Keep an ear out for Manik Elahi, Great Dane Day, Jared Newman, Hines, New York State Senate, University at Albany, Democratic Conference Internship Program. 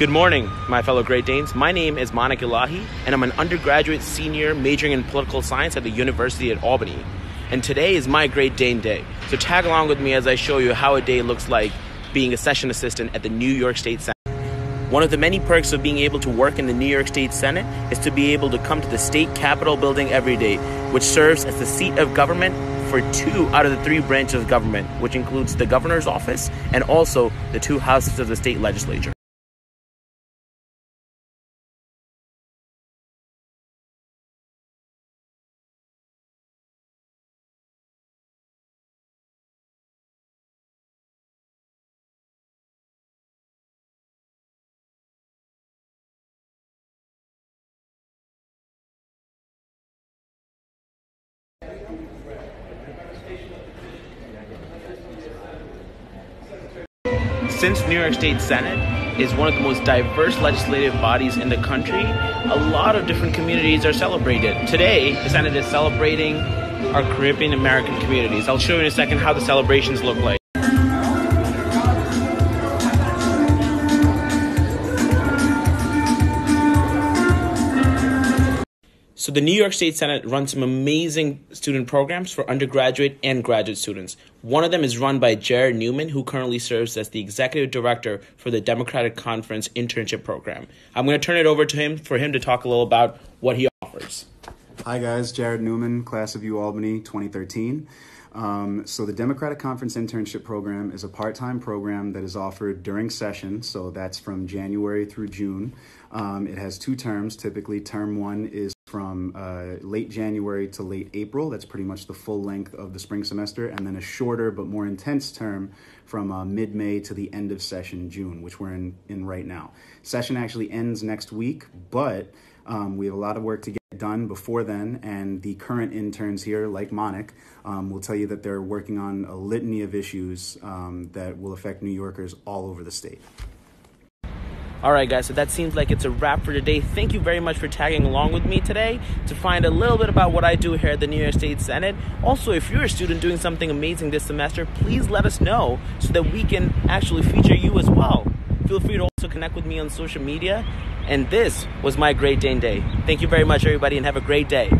Good morning, my fellow Great Danes. My name is Manik Elahi, and I'm an undergraduate senior majoring in political science at the University at Albany. And today is my Great Dane Day. So tag along with me as I show you how a day looks like being a session assistant at the New York State Senate. One of the many perks of being able to work in the New York State Senate is to be able to come to the state capitol building every day, which serves as the seat of government for two out of the three branches of government, which includes the governor's office and also the two houses of the state legislature. Since New York State Senate is one of the most diverse legislative bodies in the country, a lot of different communities are celebrated. Today, the Senate is celebrating our Caribbean American communities. I'll show you in a second how the celebrations look like. So the New York State Senate runs some amazing student programs for undergraduate and graduate students. One of them is run by Jared Newman, who currently serves as the executive director for the Democratic Conference Internship Program. I'm going to turn it over to him for him to talk a little about what he offers. Hi guys, Jared Newman, class of UAlbany 2013. So the Democratic Conference Internship Program is a part-time program that is offered during session, so that's from January through June. It has two terms. Typically, term one is from late January to late April. That's pretty much the full length of the spring semester, and then a shorter but more intense term from mid-May to the end of session June, which we're in right now. Session actually ends next week, but we have a lot of work to get done before then, and the current interns here, like Manik, will tell you that they're working on a litany of issues that will affect New Yorkers all over the state. All right, guys, so that seems like it's a wrap for today. Thank you very much for tagging along with me today to find a little bit about what I do here at the New York State Senate. Also, if you're a student doing something amazing this semester, please let us know so that we can actually feature you as well. Feel free to also connect with me on social media. And this was my Great Dane Day. Thank you very much, everybody, and have a great day.